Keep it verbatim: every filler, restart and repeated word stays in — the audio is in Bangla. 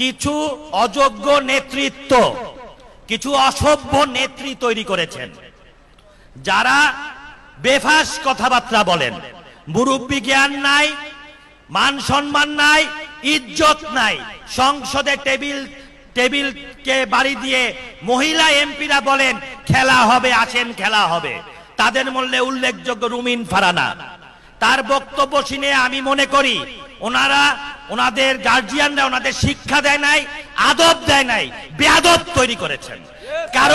কিছু অযোগ্য নেতৃত্ব কিছু অসভ্য নেত্রী তৈরি করেছেন যারা বেফাস কথাবার্তা বলেন মুরুব্বি জ্ঞান নাই মান সম্মান নাই ইজ্জত নাই সংসদে টেবিল টেবিল কে বাড়ি দিয়ে মহিলা এমপিরা বলেন খেলা হবে আসেন খেলা হবে তাদের মধ্যে উল্লেখযোগ্য রুমিন ফারহানা তার বক্তব্য শুনে আমি মনে করি ওনারা ওনাদের গার্ডিয়ানরা ওনাদের শিক্ষা দেয় নাই আদব দেয় নাই বেয়াদব তৈরি করেছেন কারণ